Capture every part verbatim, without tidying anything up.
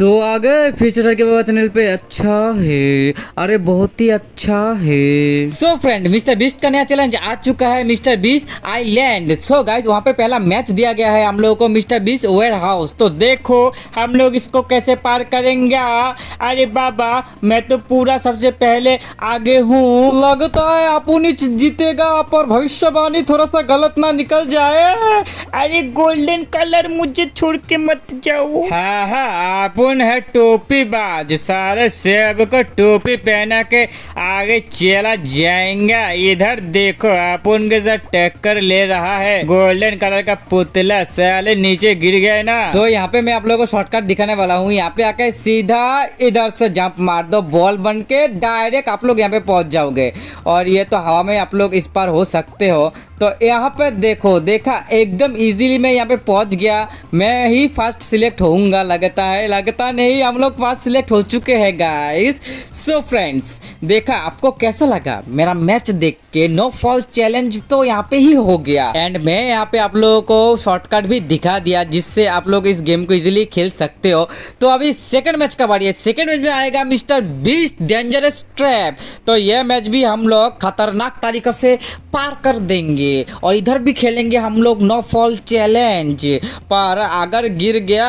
तो आ गए फ्यूचर के बाबा चैनल पे। अच्छा है, अरे बहुत ही अच्छा है। सो फ्रेंड, मिस्टर बीस्ट का नया चैलेंज आ चुका है, mister beast island. So guys, वहाँ पे पहला मैच दिया गया है हम लोगों को, मिस्टर बीस्ट वेयर हाउस। तो देखो हम लोग इसको कैसे पार करेंगे। अरे बाबा, मैं तो पूरा सबसे पहले आगे हूँ। लगता है अपुन जीतेगा, पर भविष्यवाणी थोड़ा सा गलत ना निकल जाए। अरे गोल्डन कलर, मुझे छोड़ के मत जाओ। हाँ हाँ, आप है टोपी बाज, सारे सेब को टोपी पहना के आगे चला जाएंगा। इधर देखो, आप उनके साथ टक्कर ले रहा है गोल्डन कलर का पुतला, साले नीचे गिर गए ना। तो यहाँ पे मैं आप लोगों को शॉर्टकट दिखाने वाला हूँ। यहाँ पे आके सीधा इधर से जंप मार दो, बॉल बन के डायरेक्ट आप लोग यहाँ पे पहुंच जाओगे। और ये तो हवा में आप लोग इस पार हो सकते हो। तो यहाँ पे देखो, देखा एकदम इजीली मैं यहाँ पे पहुंच गया। मैं ही फर्स्ट सिलेक्ट होऊंगा लगता है, लगता नहीं हम लोग फर्स्ट सिलेक्ट हो चुके हैं गाइस। सो फ्रेंड्स, देखा आपको कैसा लगा मेरा मैच देख के। नो फॉल चैलेंज तो यहाँ पे ही हो गया, एंड मैं यहाँ पे आप लोगों को शॉर्टकट भी दिखा दिया, जिससे आप लोग इस गेम को इजीली खेल सकते हो। तो अभी सेकंड मैच का बारी है। सेकंड मैच में आएगा मिस्टर बीस्ट डेंजरस ट्रैप। तो यह मैच भी हम लोग खतरनाक तरीके से पार कर देंगे, और इधर भी खेलेंगे हम लोग नो फॉल चैलेंज। पर अगर गिर गया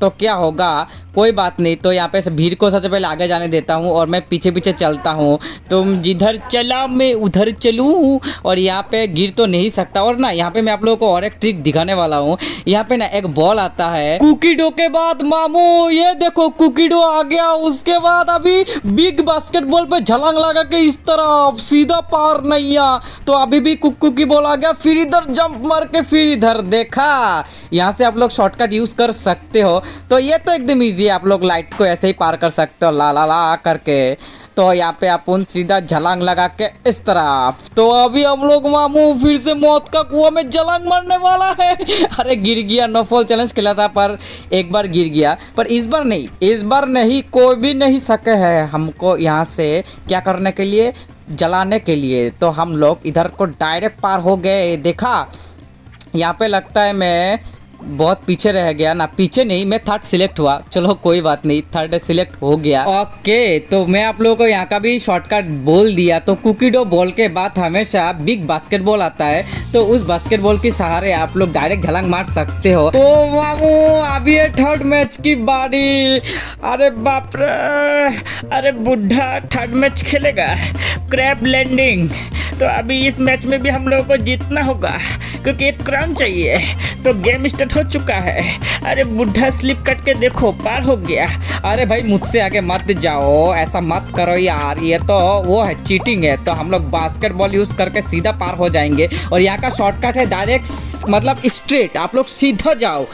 तो क्या होगा, कोई बात नहीं। तो यहाँ पे भीड़ को सबसे पहले आगे जाने देता हूँ, और मैं पीछे पीछे चलता हूँ। तुम जिधर चला मैं उधर चलूँ, और यहाँ पे गिर तो नहीं सकता। और ना यहाँ पे मैं आप लोगों को और एक ट्रिक दिखाने वाला हूँ। यहाँ पे ना एक बॉल आता है कुकी डो के बाद, मामू ये देखो कुकी डो आ गया। उसके बाद अभी बिग बास्केटबॉल पे झलंग लगा के इस तरफ सीधा पार नैया। तो अभी भी कुक्कू की बॉल आ गया, फिर इधर जंप मार के फिर इधर। देखा, यहाँ से आप लोग शॉर्टकट यूज कर सकते हो। तो ये तो एकदम ईजी, आप लोग लाइट को ऐसे ही पार कर सकते हो, ला ला ला करके। तो यहाँ पे अपन सीधा झलांग लगा के इस तरफ। तो अभी हम लोग मामू फिर से मौत का कुआं में झलांग मारने वाला है। अरे गिर गया, नो फॉल चैलेंज खेला था पर एक बार गिर गया, पर इस बार नहीं, इस बार नहीं, कोई भी नहीं सके है हमको यहाँ से क्या करने के लिए, जलाने के लिए। तो हम लोग इधर को डायरेक्ट पार हो गए। देखा यहाँ पे लगता है मैं बहुत पीछे रह गया ना, पीछे नहीं, मैं थर्ड सिलेक्ट हुआ। चलो कोई बात नहीं, थर्ड सिलेक्ट हो गया। ओके, तो मैं आप लोगों को यहाँ का भी शॉर्टकट बोल दिया। तो कुकी डो बॉल के बाद हमेशा बिग बास्केटबॉल आता है, तो उस बास्केटबॉल के सहारे आप लोग डायरेक्ट झलंग मार सकते हो। तो मामू अभी है थर्ड मैच की बारी। अरे बाप रे, अरे बुढ़ा थर्ड मैच खेलेगा, क्रैप लैंडिंग। तो अभी इस मैच में भी हम लोगों को जीतना होगा, क्योंकि एक क्राउन चाहिए। तो गेम स्टार्ट हो चुका है। अरे बुढ़ा स्लिप कट के देखो पार हो गया। अरे भाई, मुझसे आगे मत जाओ, ऐसा मत करो यार, ये तो वो है चीटिंग है। तो हम लोग बास्केटबॉल यूज करके सीधा पार हो जाएंगे। और यहाँ का शॉर्टकट है डायरेक्ट, मतलब स्ट्रेट, आप लोग सीधा जाओ,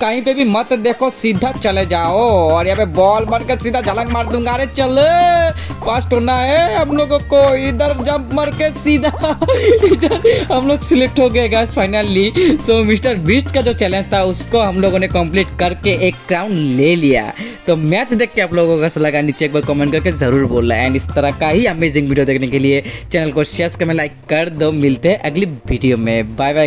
कहीं पे भी मत देखो, सीधा चले जाओ। और यहाँ पे बॉल बनकर सीधा झलक मार दूंगा। अरे चले, फास्ट होना है हम लोगों को। इधर जंप मार के सीधा इधर हम लोग सिलेक्ट हो गए guys finally. So mister beast का जो चैलेंज था उसको हम लोगों ने कंप्लीट करके एक क्राउन ले लिया। तो मैच देख के आप लोगों को कैसा लगा नीचे एक बार कमेंट करके जरूर बोलना। एंड इस तरह का ही अमेजिंग वीडियो देखने के लिए चैनल को शेयर कमेंट लाइक कर दो। मिलते हैं अगली वीडियो में, बाय बाय।